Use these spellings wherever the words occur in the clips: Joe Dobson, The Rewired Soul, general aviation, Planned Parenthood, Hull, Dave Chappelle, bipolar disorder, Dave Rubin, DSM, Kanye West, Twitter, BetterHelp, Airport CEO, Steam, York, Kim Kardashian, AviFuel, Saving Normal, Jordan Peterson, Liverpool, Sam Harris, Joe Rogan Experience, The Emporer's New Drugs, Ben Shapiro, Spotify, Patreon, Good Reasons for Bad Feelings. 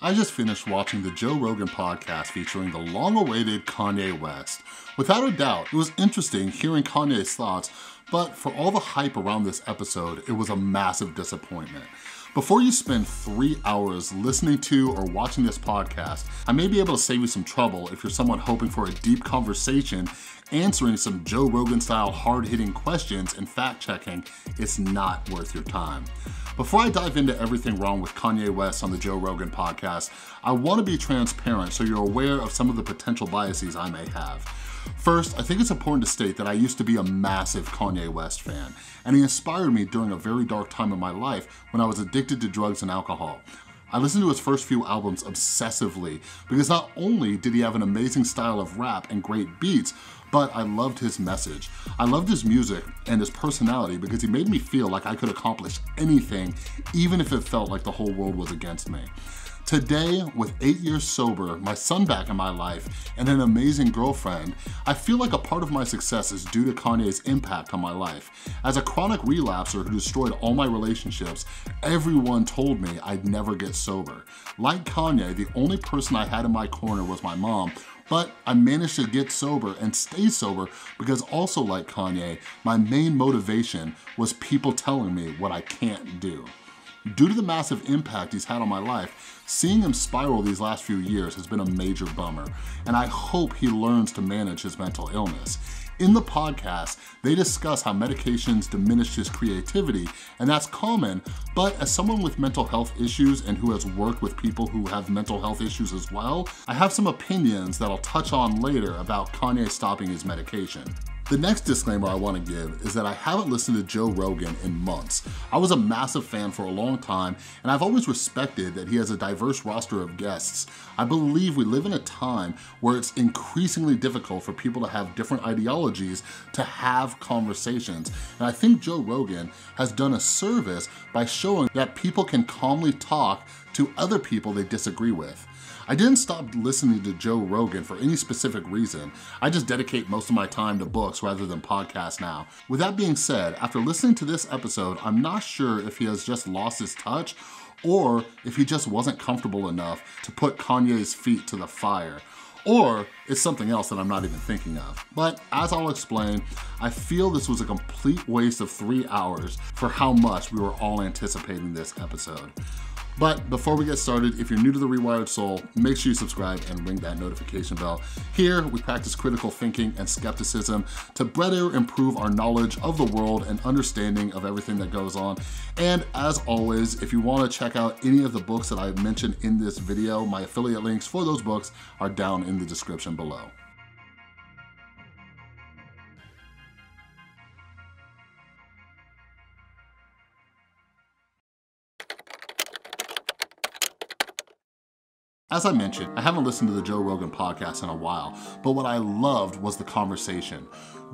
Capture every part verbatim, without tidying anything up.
I just finished watching the Joe Rogan podcast featuring the long-awaited Kanye West. Without a doubt, it was interesting hearing Kanye's thoughts, but for all the hype around this episode, it was a massive disappointment. Before you spend three hours listening to or watching this podcast, I may be able to save you some trouble if you're someone hoping for a deep conversation, answering some Joe Rogan-style hard-hitting questions and fact-checking. It's not worth your time. Before I dive into everything wrong with Kanye West on the Joe Rogan podcast, I want to be transparent so you're aware of some of the potential biases I may have. First, I think it's important to state that I used to be a massive Kanye West fan, and he inspired me during a very dark time in my life when I was addicted to drugs and alcohol. I listened to his first few albums obsessively because not only did he have an amazing style of rap and great beats, but I loved his message. I loved his music and his personality because he made me feel like I could accomplish anything, even if it felt like the whole world was against me. Today, with eight years sober, my son back in my life, and an amazing girlfriend, I feel like a part of my success is due to Kanye's impact on my life. As a chronic relapser who destroyed all my relationships, everyone told me I'd never get sober. Like Kanye, the only person I had in my corner was my mom, but I managed to get sober and stay sober because also like Kanye, my main motivation was people telling me what I can't do. Due to the massive impact he's had on my life, seeing him spiral these last few years has been a major bummer, and I hope he learns to manage his mental illness. In the podcast, they discuss how medications diminished his creativity, and that's common, but as someone with mental health issues and who has worked with people who have mental health issues as well, I have some opinions that I'll touch on later about Kanye stopping his medication. The next disclaimer I want to give is that I haven't listened to Joe Rogan in months. I was a massive fan for a long time, and I've always respected that he has a diverse roster of guests. I believe we live in a time where it's increasingly difficult for people to have different ideologies to have conversations, and I think Joe Rogan has done a service by showing that people can calmly talk to other people they disagree with. I didn't stop listening to Joe Rogan for any specific reason. I just dedicate most of my time to books rather than podcasts now. With that being said, after listening to this episode, I'm not sure if he has just lost his touch or if he just wasn't comfortable enough to put Kanye's feet to the fire. Or it's something else that I'm not even thinking of. But as I'll explain, I feel this was a complete waste of three hours for how much we were all anticipating this episode. But before we get started, if you're new to The Rewired Soul, make sure you subscribe and ring that notification bell. Here, we practice critical thinking and skepticism to better improve our knowledge of the world and understanding of everything that goes on. And as always, if you want to check out any of the books that I mentioned in this video, my affiliate links for those books are down in the description below. As I mentioned, I haven't listened to the Joe Rogan podcast in a while, but what I loved was the conversation.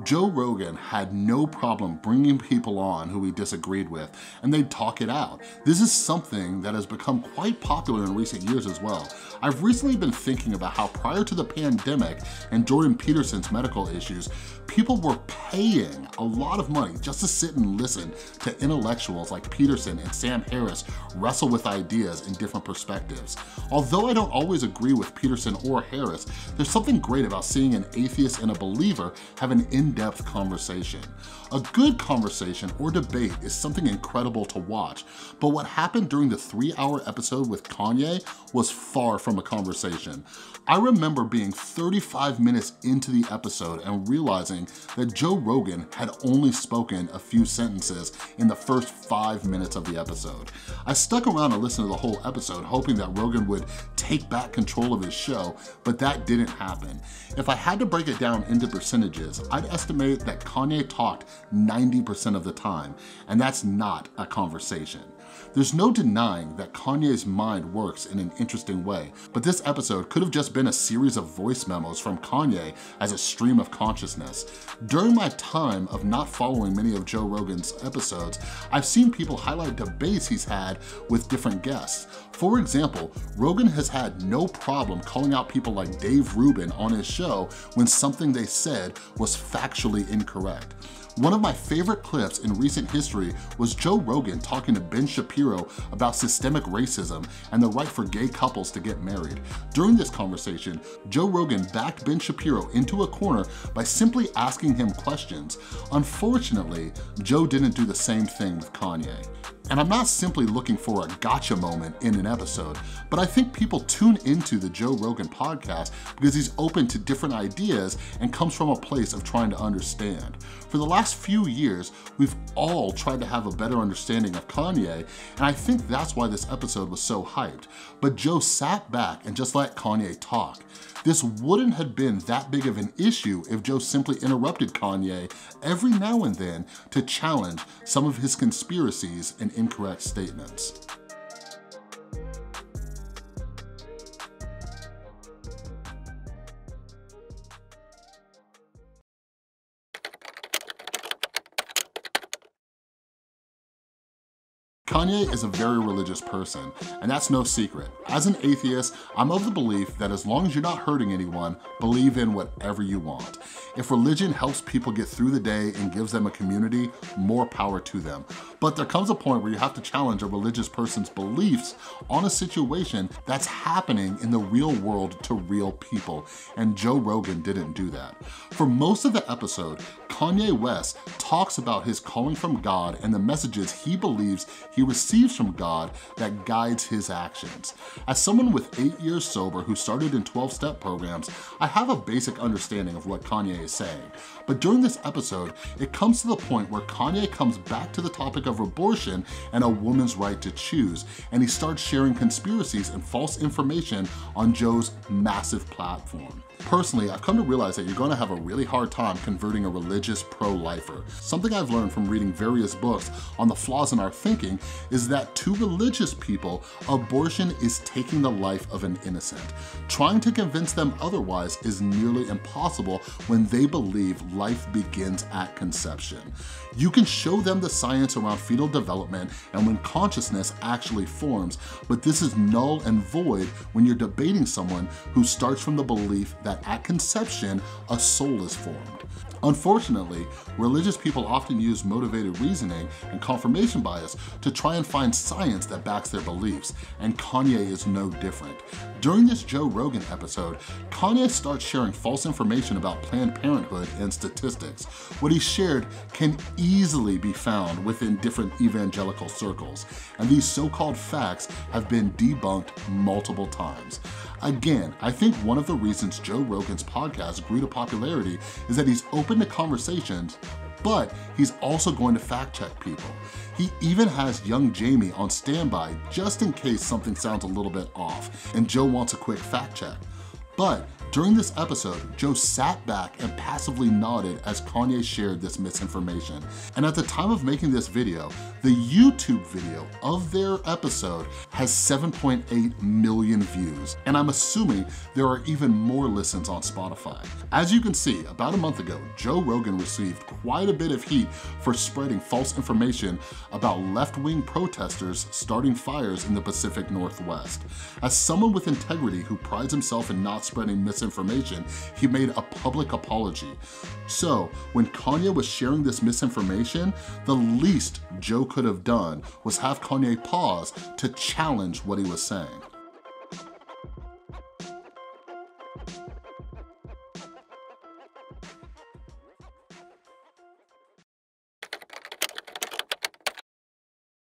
Joe Rogan had no problem bringing people on who he disagreed with, and they'd talk it out. This is something that has become quite popular in recent years as well. I've recently been thinking about how prior to the pandemic and Jordan Peterson's medical issues, people were paying a lot of money just to sit and listen to intellectuals like Peterson and Sam Harris wrestle with ideas and different perspectives. Although I don't always agree with Peterson or Harris, there's something great about seeing an atheist and a believer have an in-depth conversation. A good conversation or debate is something incredible to watch, but what happened during the three-hour episode with Kanye was far from a conversation. I remember being thirty-five minutes into the episode and realizing that Joe Rogan had only spoken a few sentences in the first five minutes of the episode. I stuck around and listened to the whole episode, hoping that Rogan would take back control of his show, but that didn't happen. If I had to break it down into percentages, I'd estimate that Kanye talked ninety percent of the time, and that's not a conversation. There's no denying that Kanye's mind works in an interesting way, but this episode could have just been a series of voice memos from Kanye as a stream of consciousness. During my time of not following many of Joe Rogan's episodes, I've seen people highlight debates he's had with different guests. For example, Rogan has had no problem calling out people like Dave Rubin on his show when something they said was factually incorrect. One of my favorite clips in recent history was Joe Rogan talking to Ben Shapiro about systemic racism and the right for gay couples to get married. During this conversation, Joe Rogan backed Ben Shapiro into a corner by simply asking him questions. Unfortunately, Joe didn't do the same thing with Kanye. And I'm not simply looking for a gotcha moment in an episode, but I think people tune into the Joe Rogan podcast because he's open to different ideas and comes from a place of trying to understand. For the last few years, we've all tried to have a better understanding of Kanye, and I think that's why this episode was so hyped. But Joe sat back and just let Kanye talk. This wouldn't have been that big of an issue if Joe simply interrupted Kanye every now and then to challenge some of his conspiracies and incorrect statements. Kanye is a very religious person, and that's no secret. As an atheist, I'm of the belief that as long as you're not hurting anyone, believe in whatever you want. If religion helps people get through the day and gives them a community, more power to them. But there comes a point where you have to challenge a religious person's beliefs on a situation that's happening in the real world to real people, and Joe Rogan didn't do that. For most of the episode, Kanye West talks about his calling from God and the messages he believes he He receives from God that guides his actions. As someone with eight years sober who started in twelve-step programs, I have a basic understanding of what Kanye is saying. But during this episode, it comes to the point where Kanye comes back to the topic of abortion and a woman's right to choose, and he starts sharing conspiracies and false information on Joe's massive platform. Personally, I've come to realize that you're going to have a really hard time converting a religious pro-lifer. Something I've learned from reading various books on the flaws in our thinking is that to religious people, abortion is taking the life of an innocent. Trying to convince them otherwise is nearly impossible when they believe life begins at conception. You can show them the science around fetal development and when consciousness actually forms, but this is null and void when you're debating someone who starts from the belief that at conception, a soul is formed. Unfortunately, religious people often use motivated reasoning and confirmation bias to try and find science that backs their beliefs, and Kanye is no different. During this Joe Rogan episode, Kanye starts sharing false information about Planned Parenthood and statistics. What he shared can easily be found within different evangelical circles, and these so-called facts have been debunked multiple times. Again, I think one of the reasons Joe Rogan's podcast grew to popularity is that he's open to conversations, but he's also going to fact check people. He even has young Jamie on standby just in case something sounds a little bit off and Joe wants a quick fact check. But during this episode, Joe sat back and passively nodded as Kanye shared this misinformation. And at the time of making this video, the YouTube video of their episode has seven point eight million views. And I'm assuming there are even more listens on Spotify. As you can see, about a month ago, Joe Rogan received quite a bit of heat for spreading false information about left-wing protesters starting fires in the Pacific Northwest. As someone with integrity who prides himself in not spreading misinformation, information, he made a public apology. So when Kanye was sharing this misinformation, the least Joe could have done was have Kanye pause to challenge what he was saying.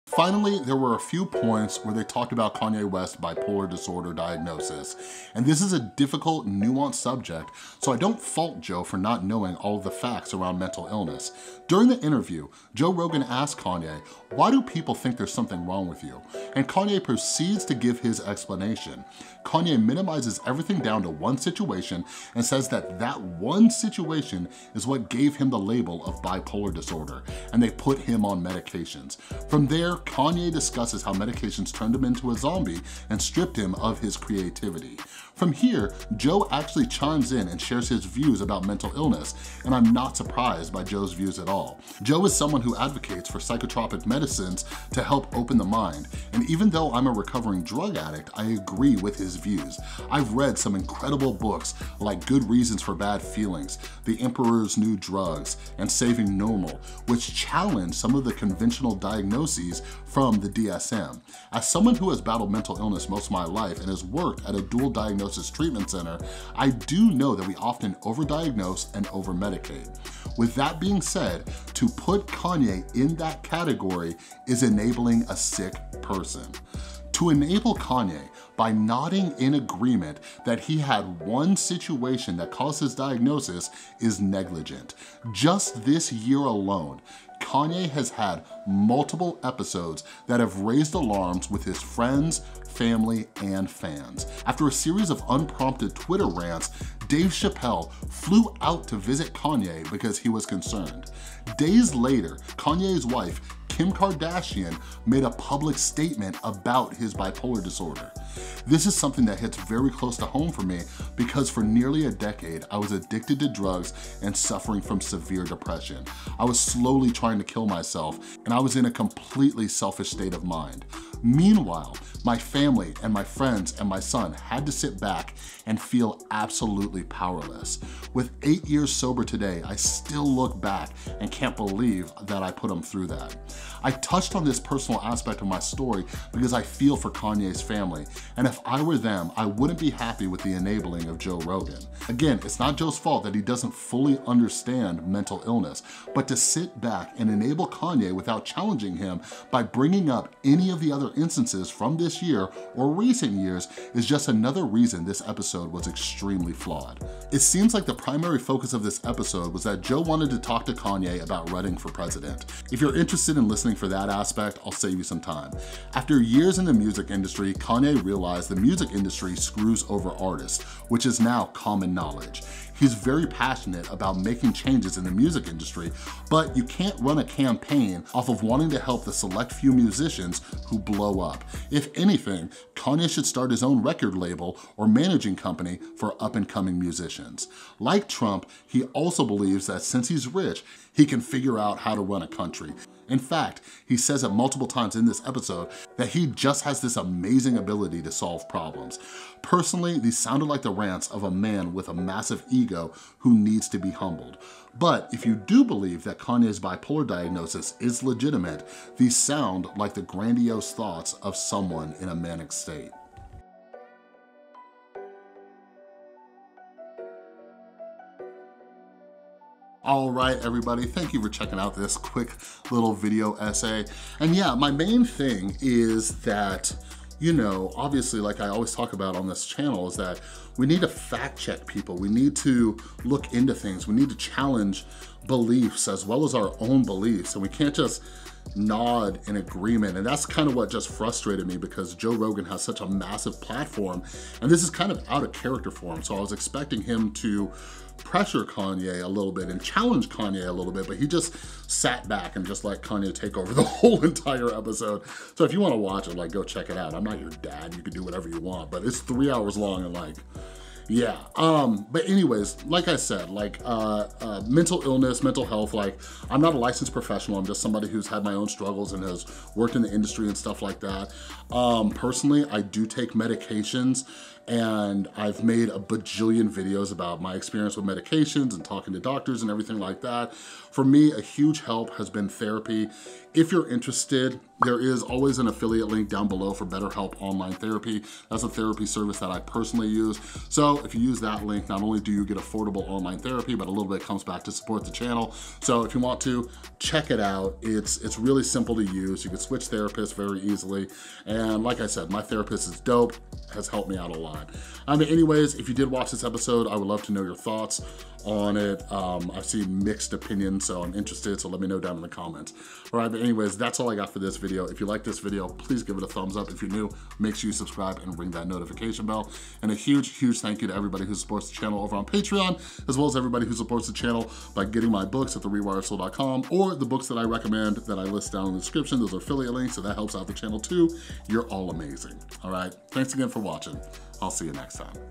Finally, there were a few points where they talked about Kanye West's bipolar disorder diagnosis, and this is a difficult, nuanced subject, so I don't fault Joe for not knowing all of the facts around mental illness. During the interview, Joe Rogan asked Kanye, "Why do people think there's something wrong with you?" And Kanye proceeds to give his explanation. Kanye minimizes everything down to one situation and says that that one situation is what gave him the label of bipolar disorder, and they put him on medications. From there, Kanye discusses how medications turned him into a zombie and stripped him of his creativity. From here, Joe actually chimes in and shares his views about mental illness, and I'm not surprised by Joe's views at all. Joe is someone who advocates for psychotropic medicines to help open the mind, and even though I'm a recovering drug addict, I agree with his views. I've read some incredible books like Good Reasons for Bad Feelings, The Emperor's New Drugs, and Saving Normal, which challenge some of the conventional diagnoses from the D S M. As someone who has battled mental illness most of my life and has worked at a dual diagnosis treatment center, I do know that we often overdiagnose and overmedicate. With that being said, to put Kanye in that category is enabling a sick person. To enable Kanye by nodding in agreement that he had one situation that caused his diagnosis is negligent. Just this year alone, Kanye has had multiple episodes that have raised alarms with his friends, family, and fans. After a series of unprompted Twitter rants, Dave Chappelle flew out to visit Kanye because he was concerned. Days later, Kanye's wife, Kim Kardashian, made a public statement about his bipolar disorder. This is something that hits very close to home for me because for nearly a decade, I was addicted to drugs and suffering from severe depression. I was slowly trying to kill myself, and I was in a completely selfish state of mind. Meanwhile, my family and my friends and my son had to sit back and feel absolutely powerless. With eight years sober today, I still look back and can't believe that I put them through that. I touched on this personal aspect of my story because I feel for Kanye's family, and if I were them, I wouldn't be happy with the enabling of Joe Rogan. Again, it's not Joe's fault that he doesn't fully understand mental illness, but to sit back and enable Kanye without challenging him by bringing up any of the other instances from this year or recent years is just another reason this episode was extremely flawed. It seems like the primary focus of this episode was that Joe wanted to talk to Kanye about running for president. If you're interested in listening for that aspect, I'll save you some time. After years in the music industry, Kanye realized the music industry screws over artists, which is now common knowledge. He's very passionate about making changes in the music industry, but you can't run a campaign off of wanting to help the select few musicians who blow up. If anything, Kanye should start his own record label or managing company for up-and-coming musicians. Like Trump, he also believes that since he's rich, he can figure out how to run a country. In fact, he says it multiple times in this episode that he just has this amazing ability to solve problems. Personally, these sounded like the rants of a man with a massive ego who needs to be humbled. But if you do believe that Kanye's bipolar diagnosis is legitimate, these sound like the grandiose thoughts of someone in a manic state. All right, everybody, thank you for checking out this quick little video essay. And yeah, my main thing is that, you know, obviously, like I always talk about on this channel, is that we need to fact check people. We need to look into things. We need to challenge beliefs as well as our own beliefs. And we can't just nod in agreement. And that's kind of what just frustrated me because Joe Rogan has such a massive platform and this is kind of out of character for him. So I was expecting him to pressure Kanye a little bit and challenge Kanye a little bit, but he just sat back and just let Kanye take over the whole entire episode. So if you want to watch it, like, go check it out. I'm not your dad. You can do whatever you want, but it's three hours long and like, yeah. Um, but anyways, like I said, like uh, uh, mental illness, mental health, like I'm not a licensed professional. I'm just somebody who's had my own struggles and has worked in the industry and stuff like that. Um, personally, I do take medications and I've made a bajillion videos about my experience with medications and talking to doctors and everything like that. For me, a huge help has been therapy. If you're interested, there is always an affiliate link down below for BetterHelp Online Therapy. That's a therapy service that I personally use. So if you use that link, not only do you get affordable online therapy, but a little bit comes back to support the channel. So if you want to, check it out. It's, it's really simple to use. You can switch therapists very easily. And like I said, my therapist is dope, has helped me out a lot. I mean, anyways, if you did watch this episode, I would love to know your thoughts on it. Um, I've seen mixed opinions, so I'm interested, so let me know down in the comments. All right, but anyways, that's all I got for this video. If you like this video, please give it a thumbs up. If you're new, make sure you subscribe and ring that notification bell. And a huge, huge thank you to everybody who supports the channel over on Patreon, as well as everybody who supports the channel by getting my books at the rewired soul dot com or the books that I recommend that I list down in the description. Those are affiliate links, so that helps out the channel too. You're all amazing, all right? Thanks again for watching. I'll see you next time.